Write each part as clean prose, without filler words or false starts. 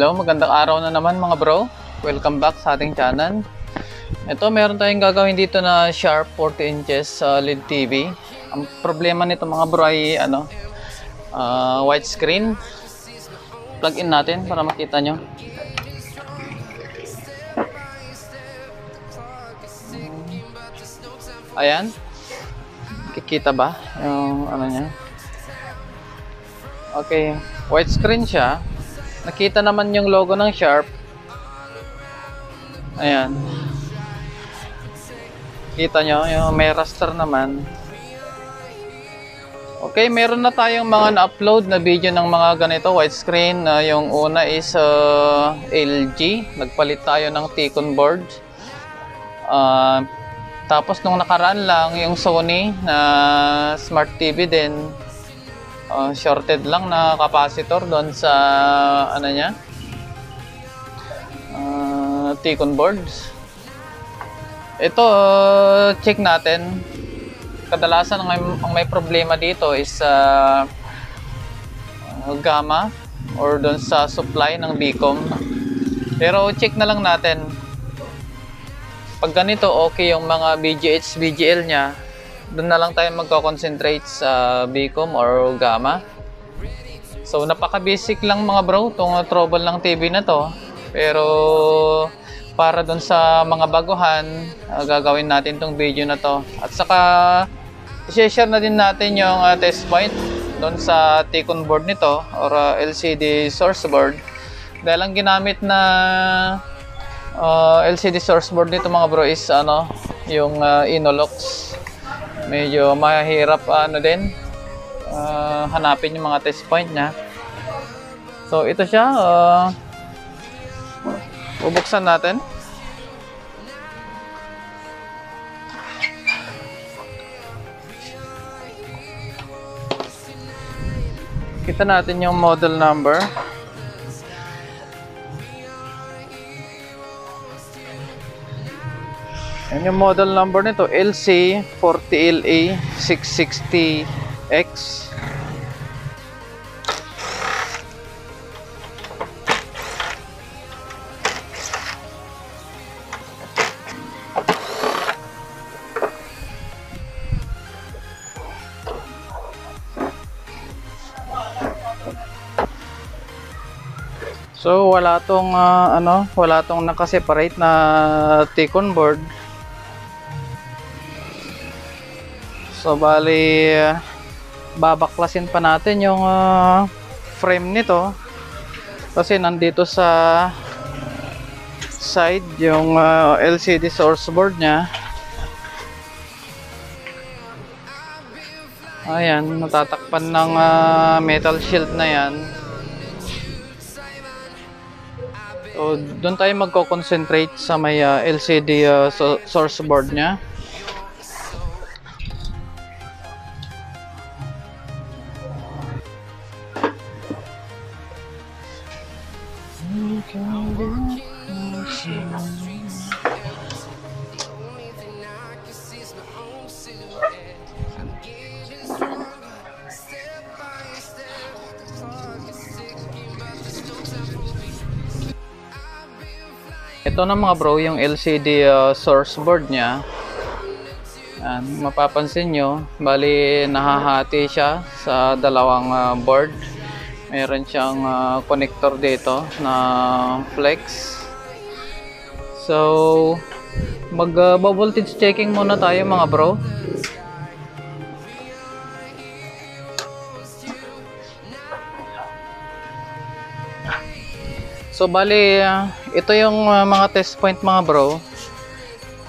Hello, magandang araw na naman mga bro. Welcome back sa ating channel. Ito, meron tayong gagawin dito na Sharp 40 inches LED TV. Ang problema nito mga bro ay widescreen. Plug in natin para makita nyo. Ayan. Kikita ba yung ano niya? Okay, widescreen siya. Nakita naman yung logo ng Sharp. Ayan. Kita nyo, yung may raster naman. Okay, meron na tayong mga na-upload na video ng mga ganito, widescreen. Yung una is LG. Nagpalit tayo ng T-CON board. Tapos nung nakaraan lang, yung Sony na smart TV din. Shorted lang na capacitor doon sa ano niya T-CON boards. Ito check natin. Kadalasan ang may problema dito is gamma or doon sa supply ng BCOM. Pero check na lang natin. Pag ganito okay yung mga BGH, BGL niya. Doon na lang tayo magko-concentrate sa BCOM or gamma. So napaka-basic lang mga bro tong trouble ng TV na to. Pero para doon sa mga baguhan, gagawin natin tong video na to. At saka i-share na din natin yung test point doon sa T-CON board nito or LCD source board. Dahil ang ginamit na LCD source board nito mga bro is yung Innolux. Medyo mahirap din hanapin yung mga test point niya. So ito siya, bubuksan natin. Kita natin yung model number. Yan yung model number nito, LC40LA660X. So wala tong naka-separate na T-CON board. So bali babaklasin pa natin yung frame nito kasi nandito sa side yung LCD source board nya. Ayan, natatakpan ng metal shield na yan. So doon tayo magko-concentrate sa may LCD source board nya. Ito na mga bro yung LCD source board nya. Mapapansin nyo bali nahahati siya sa dalawang board. Meron siyang connector dito na flex. So mag-voltage checking muna tayo mga bro. So bali ito yung mga test point mga bro.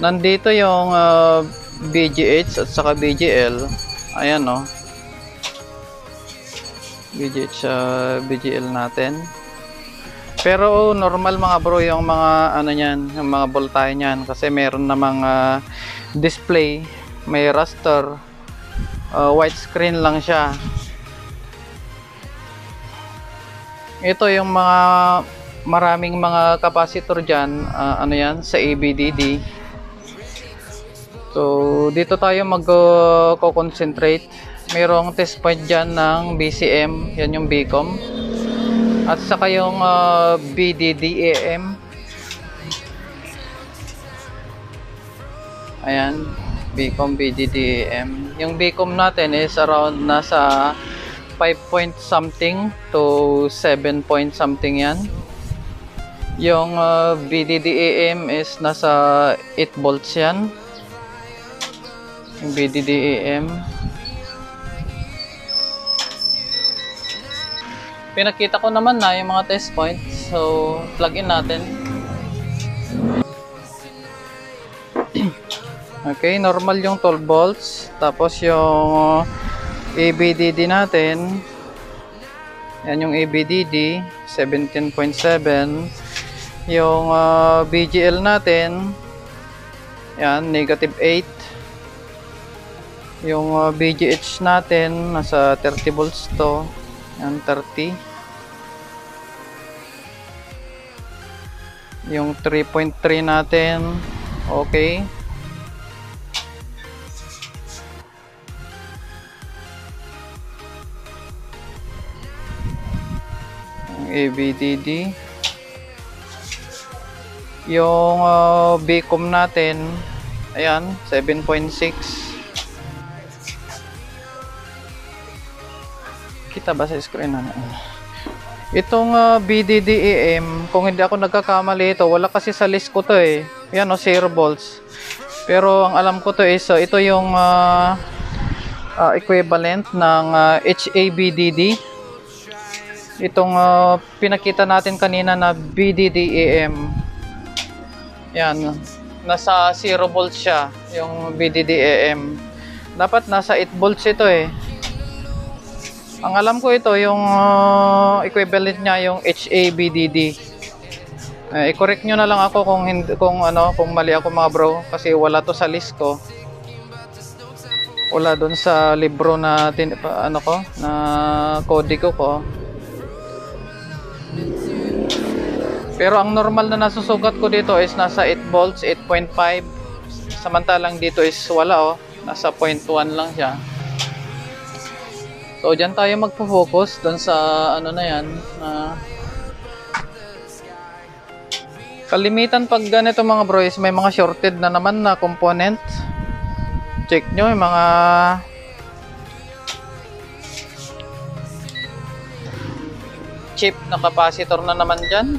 Nandito yung BGH at saka BGL. Ayan no. BGH, BGL natin. Pero normal mga bro yung mga yung mga voltahe niyan kasi meron na mga display, may raster, widescreen lang siya. Ito yung mga maraming mga capacitor diyan, sa ABDD. So dito tayo magko-concentrate. Merong test point dyan ng BCM, yan yung BCOM. at saka yung BDDEM. Ayan, BCOM, BDDEM. Yung BCOM natin is around nasa 5 point something to 7 point something yan. Yung BDDAM is nasa 8 volts yan. Yung BDDAM. Pinakita ko naman na yung mga test points. So, plug in natin. Okay, normal yung 12 volts. Tapos yung ABDD natin, yan yung ABDD 17.7, yung BGL natin yan -8, yung BGH natin nasa 30 volts to, yan 30, yung 3.3 natin okay. ABDD, yung BCOM natin ayan 7.6. kita ba sa screen na itong BDDEM? Kung hindi ako nagkakamali, ito wala kasi sa list ko to eh. Yan o, 0 volts, pero ang alam ko to is ito yung equivalent ng HABDD. Itong pinakita natin kanina na BDDAM. Yan, nasa 0 volts siya, yung BDDAM. Dapat nasa 8 volts ito eh. Ang alam ko ito, yung equivalent niya, yung HABDD. I-correct nyo na lang ako kung hindi, kung mali ako mga bro, kasi wala to sa list ko. Wala doon sa libro na na kode ko. Pero ang normal na nasusukat ko dito is nasa 8 volts, 8.5. Samantalang dito is wala, oh. Nasa 0.1 lang siya. So, dyan tayo magpo-focus doon sa ano na yan. Kalimitan pag ganito mga bro is may mga shorted na naman na component. Check nyo yung mga chip na capacitor na naman dyan.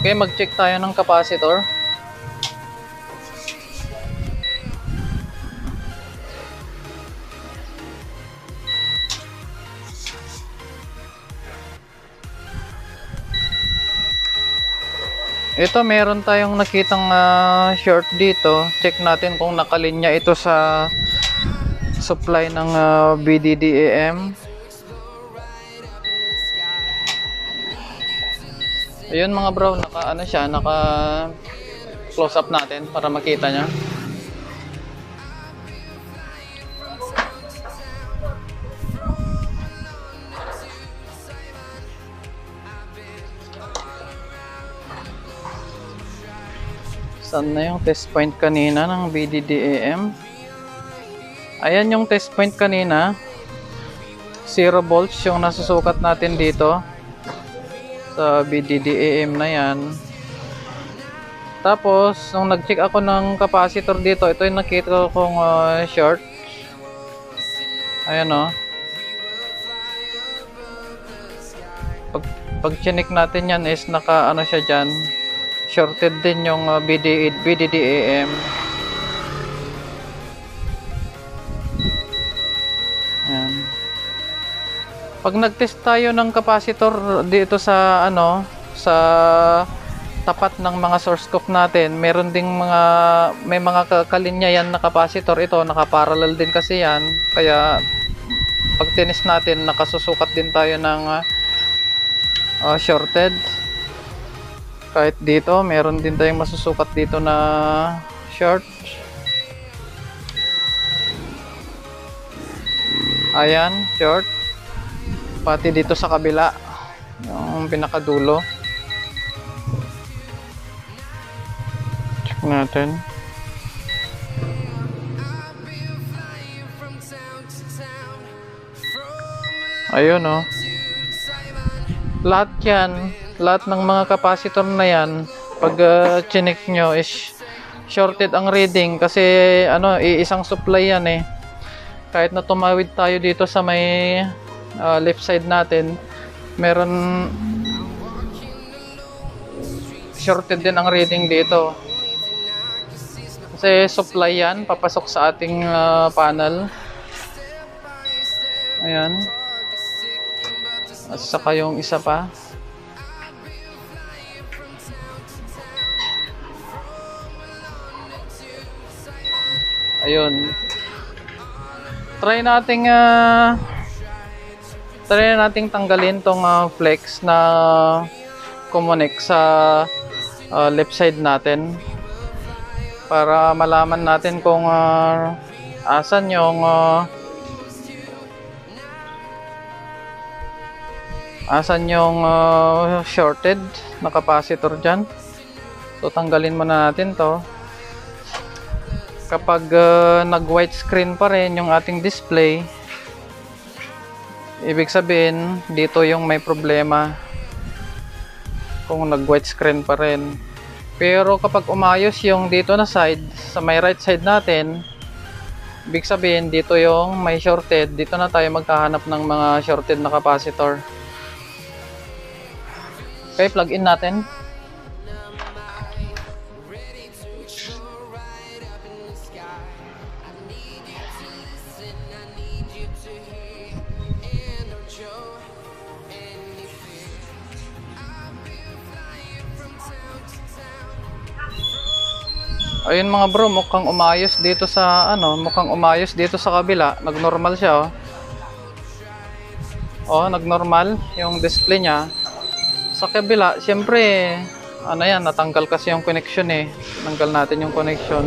Okay, mag-check tayo ng capacitor. Ito, meron tayong nakitang short dito. Check natin kung nakalinya ito sa supply ng BDDAM. Ayun mga bro, naka close up natin para makita niya. Saan na yung test point kanina ng BDDAM? Ayan yung test point kanina. 0 volts yung nasusukat natin dito sa BDDAM na yan. Tapos nung nag-check ako ng capacitor dito, ito yung nakita kong short. Ayan o. Pag-check natin yan is naka ano siya dyan, shorted din yung BDDAM. Ayan. Pag nag-test tayo ng capacitor dito sa sa tapat ng mga source cock natin, meron ding may mga kalinya yan na capacitor. Ito nakaparallel din kasi yan, kaya pag tinis natin nakasusukat din tayo ng shorted. Kahit dito meron din tayong masusukat dito na short. Ayan, short pati dito sa kabila, yung pinakadulo. Check natin. Ayun oh. Lahat yan, lahat ng mga capacitor na yan, pag chinik nyo is shorted ang reading kasi ano, iisang supply yan eh. Kahit na tumawid tayo dito sa may left side natin, meron shorted din ang reading dito. Kasi supply yan, papasok sa ating panel. Ayan. At saka yung isa pa. Ayun. Try nating tanggalin tong flex na connect sa left side natin para malaman natin kung asan yung shorted na capacitor dyan. So tanggalin muna natin to. Kapag nag white screen pa rin yung ating display, ibig sabihin dito yung may problema kung nag white screen pa rin. Pero kapag umayos yung dito na side, sa may right side natin, ibig sabihin dito yung may shorted. Dito na tayo magkahanap ng mga shorted na capacitor. Okay, plug in natin. Ayun mga bro, mukhang umayos dito sa ano, mukhang umayos dito sa kabila. Nagnormal siya oh. Oh, nagnormal yung display niya. Sa kabila, siyempre, ano yan, natanggal kasi yung connection eh. Tanggal natin yung connection.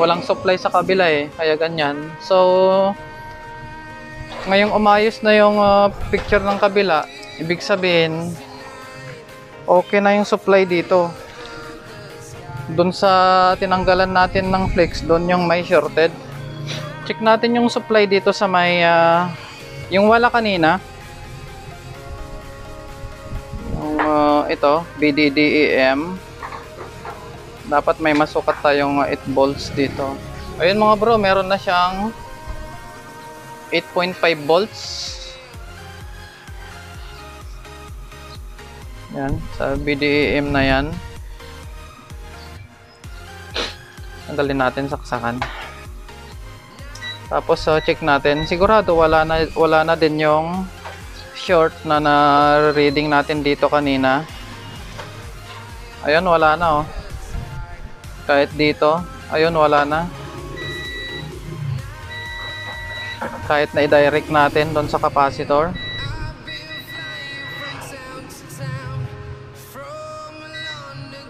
Walang supply sa kabila eh, kaya ganyan. So, ngayong umayos na yung picture ng kabila, ibig sabihin, okay na yung supply dito. Doon sa tinanggalan natin ng flex, doon yung may shorted. Check natin yung supply dito sa may... yung wala kanina, yung ito, BDDEM, dapat may masukat tayong 8 volts dito. Ayun mga bro, meron na siyang 8.5 volts. Yan, sa BDEM na yan. Tanggalin natin, saksakan. Tapos check natin, sigurado wala na din yung short na reading natin dito kanina. Ayun, wala na oh. Kahit dito, ayun wala na. Kahit na i-direct natin doon sa capacitor.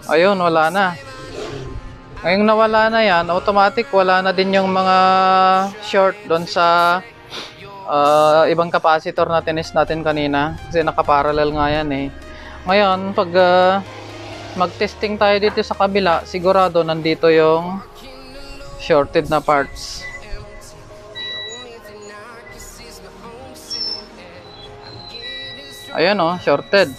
Ayun, wala na. Ngayong nawala na yan, automatic wala na din yung mga short doon sa ibang capacitor na tinis natin kanina. Kasi nakaparallel nga yan eh. Ngayon, pag mag-testing tayo dito sa kabila, sigurado nandito yung shorted na parts. Ayan oh, shorted.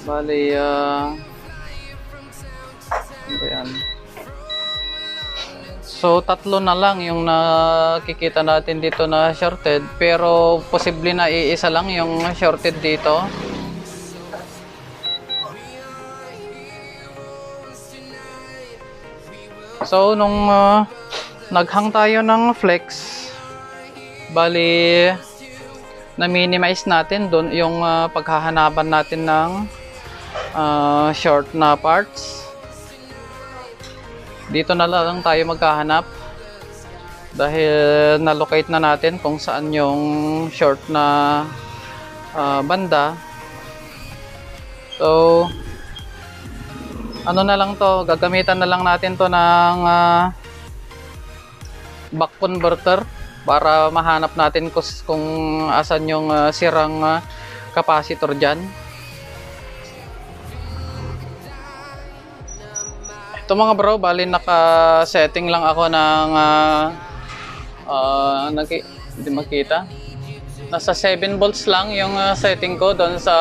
Bali, so tatlo na lang yung nakikita natin dito na shorted, pero posible na iisa lang yung shorted dito. So nung naghang tayo ng flex, bali na-minimize natin doon yung paghahanapan natin ng short na parts. Dito na lang tayo magkahanap dahil na-locate na natin kung saan yung short na banda. So ano na lang to, gagamitan na lang natin to ng buck converter para mahanap natin kung asan yung sirang capacitor dyan. Ito mga bro, bali naka-setting lang ako ng hindi makita. Nasa 7 volts lang yung setting ko doon sa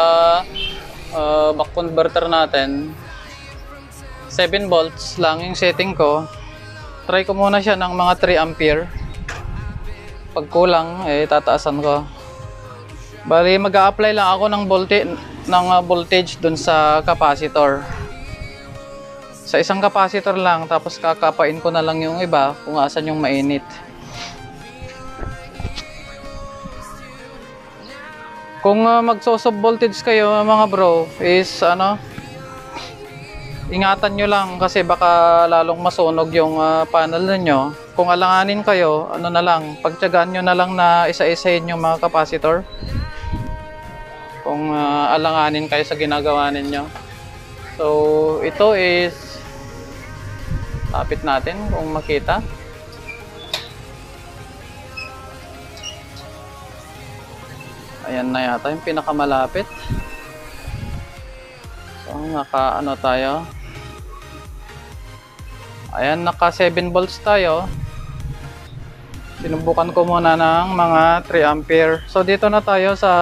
back converter natin. 7 volts lang yung setting ko. Try ko muna siya ng mga 3 ampere. Pag kulang, tataasan ko. Bali, mag-a-apply lang ako ng voltage doon sa capacitor. Sa isang capacitor lang, tapos kakapain ko na lang yung iba kung asan yung mainit. Kung magso-sub voltage kayo mga bro, is ingatan nyo lang kasi baka lalong masunog yung panel niyo. Kung alanganin kayo, pagtiyagaan nyo na lang na isa-isahin yung mga capacitor. Kung alanganin kayo sa ginagawa ninyo. So, ito is tapit natin kung makita. Ayan na yata yung pinakamalapit. So tayo. Ayan, naka 7 volts tayo. Sinubukan ko muna ng mga 3 ampere. So dito na tayo sa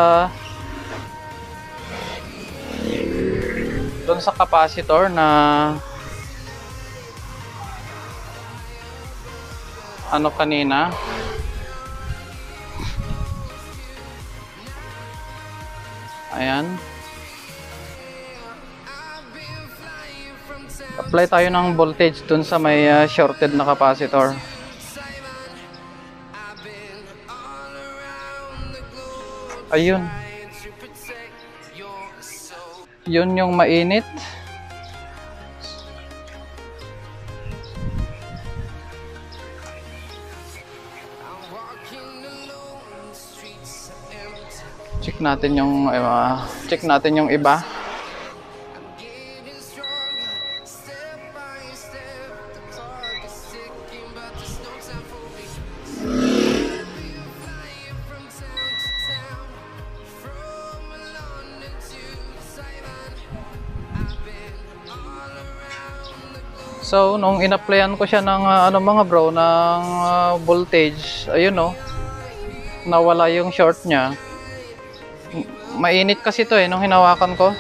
doon sa capacitor na kanina. Ayan. Apply tayo ng voltage dun sa may shorted na capacitor. Ayun. Yun yung mainit. Check natin yung iba. So nung in-applyan ko siya ng mga bro ng voltage, ayun oh. Nawala yung short niya. Mainit kasi to nung hinawakan ko.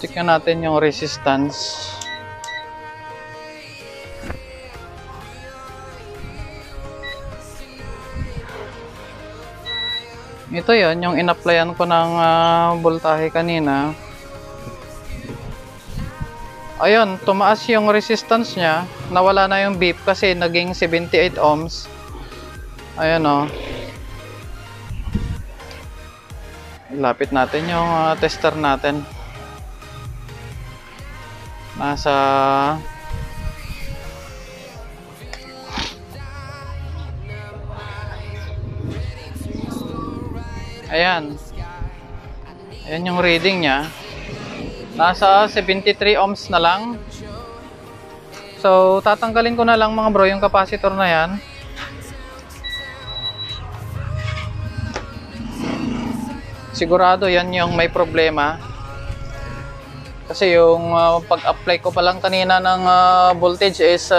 Check natin yung resistance. Ito yon yung in-applyan ko ng voltahe kanina. Ayun, tumaas yung resistance niya. Nawala na yung beep kasi naging 78 ohms. Ayun oh. Lapit natin yung tester natin. Ayan. Ayan yung reading niya. Nasa 73 ohms na lang. So, tatanggalin ko na lang mga bro yung capacitor na yan. Sigurado yan yung may problema kasi yung pag-apply ko pa lang kanina ng voltage is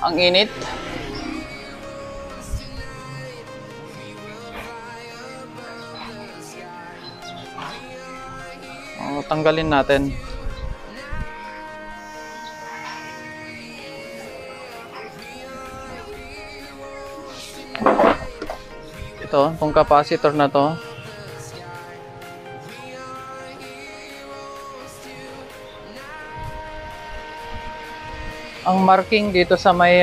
ang init. Tanggalin natin. Ito, itong capacitor na to. Ang marking dito sa may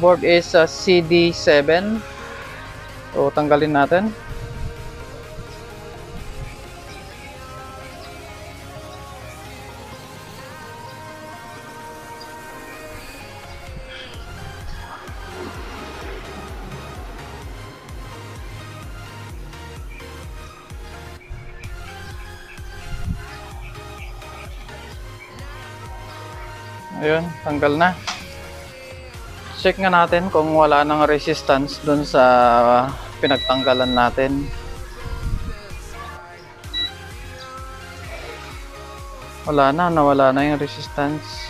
board is CD7. So, tanggalin natin. Ayun, tanggal na. Check nga natin kung wala nang resistance dun sa pinagtanggalan natin. Wala na, nawala na yung resistance.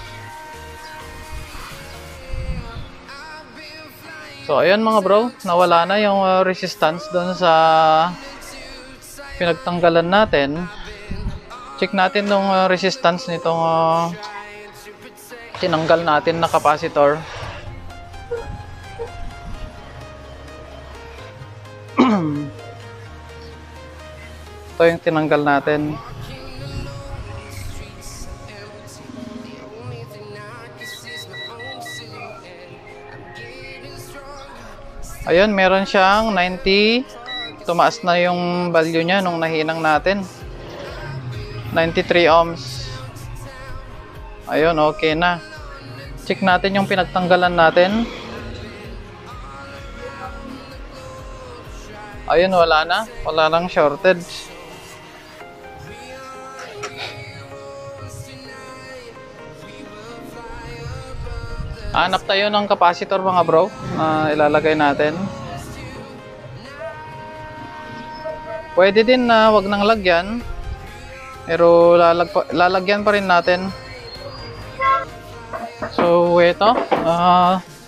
So ayan mga bro, nawala na yung resistance doon sa pinagtanggalan natin. Check natin yung resistance nitong tinanggal natin na capacitor. Ito yung tinanggal natin. Ayun, meron siyang 90. Tumaas na yung value niya nung nahinang natin. 93 ohms. Ayun, okay na. Check natin yung pinagtanggalan natin. Ayun, wala na. Wala lang shortage. Hanap tayo ng capacitor mga bro na ilalagay natin. Pwede din na wag nang lagyan, pero lalagyan pa rin natin. So ito,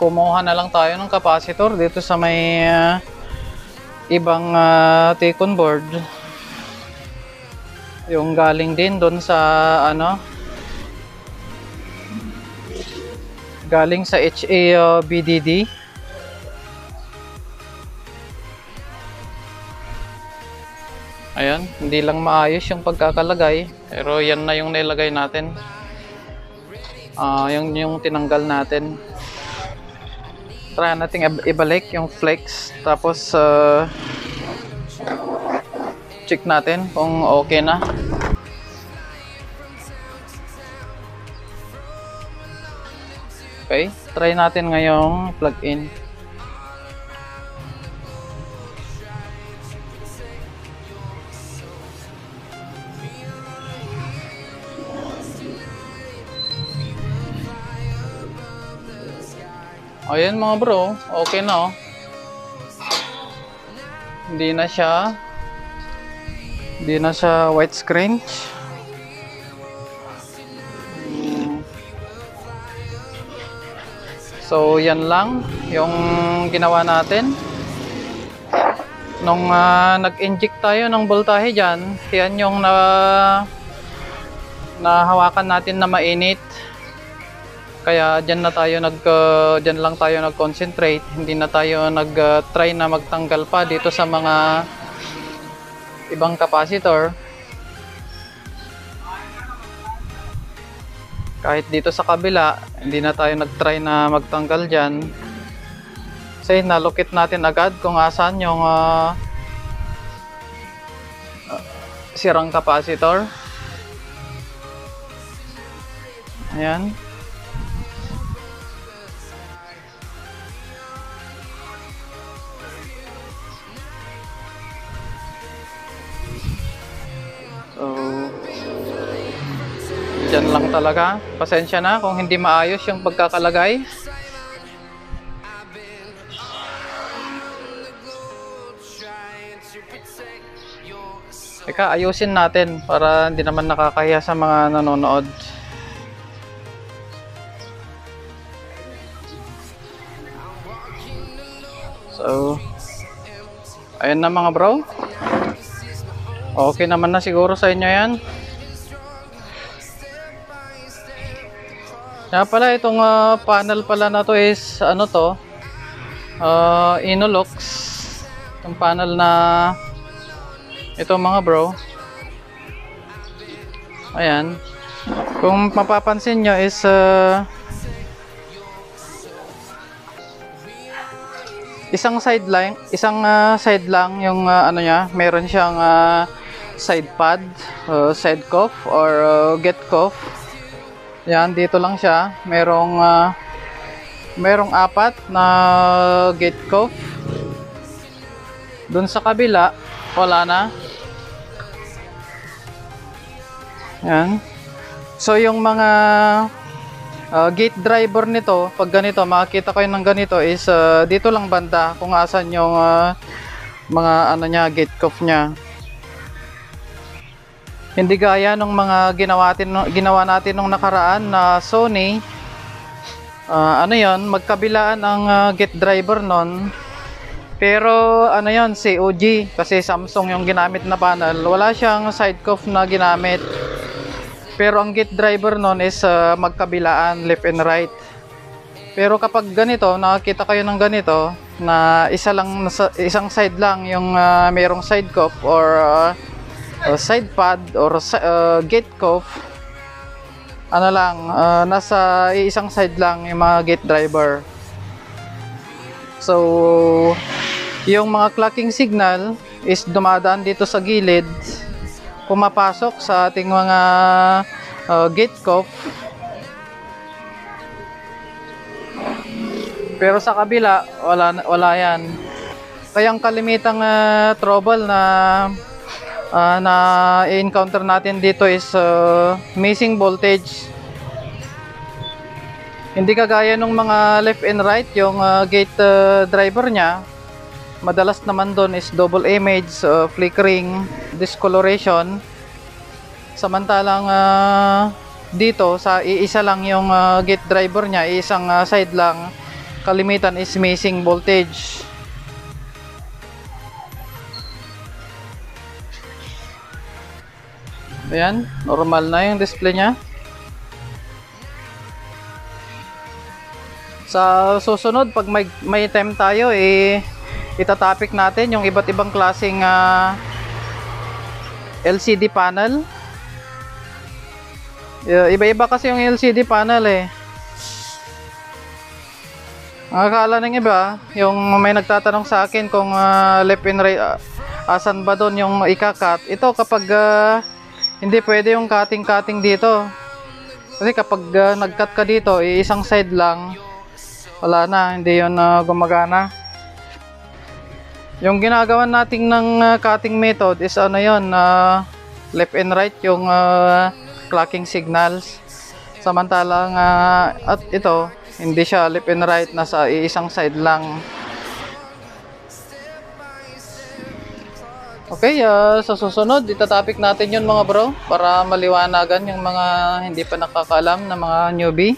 kumuha na lang tayo ng capacitor dito sa may ibang T-CON board, yung galing din doon sa galing sa HABDD. Ayan, hindi lang maayos yung pagkakalagay, pero yan na yung nilagay natin. Yung tinanggal natin. Try natin ibalik yung flex, tapos check natin kung okay na. Okay, try natin ngayong plug-in. Ayan mga bro, okay na oh. Hindi na siya widescreen. So yan lang yung ginawa natin. Nung nag-inject tayo ng voltahe dyan, yan yung nahawakan natin na mainit. Kaya dyan lang tayo nag-concentrate. Hindi na tayo nag-try na magtanggal pa dito sa mga ibang capacitor. Kahit dito sa kabila, hindi na tayo nag-try na magtanggal dyan. Kasi nalukit natin agad kung asan yung sirang capacitor. Ayan. Diyan lang talaga. Pasensya na kung hindi maayos yung pagkakalagay. Teka, ayusin natin para hindi naman nakakahiya sa mga nanonood. So, ayun na mga bro. Okay naman na siguro sa inyo yan. Kaya pala itong panel pala na to is Innolux. Itong panel na ito mga bro. Ayan. Kung mapapansin nyo is isang side lang yung meron siyang side pad, side cuff or get cuff. Yan, dito lang siya. Merong apat na gate cuff. Doon sa kabila, wala na. Yan. So, yung mga gate driver nito, pag ganito, makikita kayo ng ganito is dito lang banda kung asan yung mga gate cuff niya. Hindi gaya ng mga ginawa natin nung nakaraan na Sony. Ano yon, magkabilaan ang gate driver nun. Pero ano yon, COG, kasi Samsung yung ginamit na panel. Wala siyang side cuff na ginamit. Pero ang gate driver nun is magkabilaan, left and right. Pero kapag ganito, nakakita kayo ng ganito na isa lang, isang side lang yung merong side cuff or side pad or gate cuff. Ano lang, nasa isang side lang yung mga gate driver. So yung mga clocking signal is dumadaan dito sa gilid, pumapasok sa ating mga gate cuff. Pero sa kabila, wala yan. Kaya ang kalimitang trouble na i-encounter natin dito is missing voltage. Hindi kagaya nung mga left and right yung gate driver niya. Madalas naman doon is double image, flickering, discoloration. Samantalang dito sa iisa lang yung gate driver niya, isang side lang. Kalimitan is missing voltage. Ayan, normal na yung display niya. Sa susunod, pag may time tayo, itatopic natin yung iba't ibang klaseng LCD panel. Iba-iba kasi yung LCD panel eh. Ang akala ng iba, yung may nagtatanong sa akin kung left and right, asan ba doon yung ikakat. Ito kapag hindi pwede yung cutting dito. Kasi kapag nag-cut ka dito, isang side lang, wala na, hindi yun gumagana. Yung ginagawa natin ng cutting method is ano yun, left and right yung clocking signals. Samantalang at ito, hindi siya left and right, nasa isang side lang. Okay, sa susunod, itatopic natin yun mga bro, para maliwanagan yung mga hindi pa nakakaalam na mga newbie.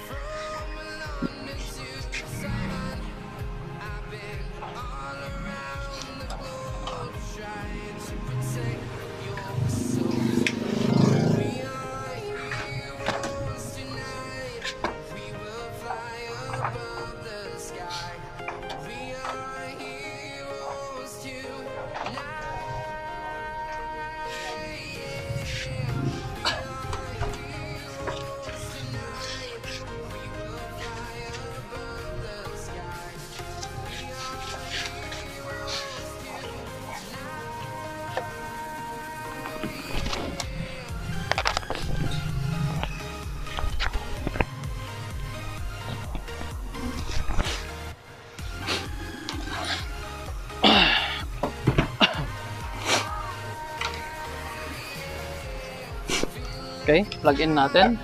Okay, plug in natin.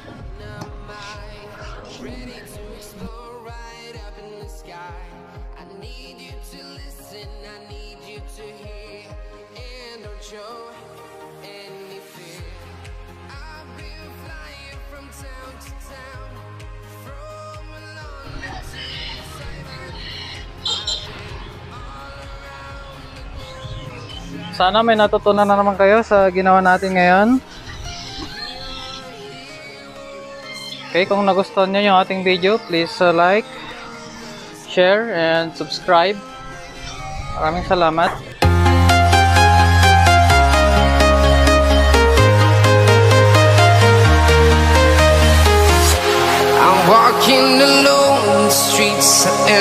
Sana may natutunan na naman kayo sa ginawa natin ngayon. Okay, kung nagustuhan nyo yung ating video, please like, share, and subscribe. Maraming salamat. I'm walking alone, the streets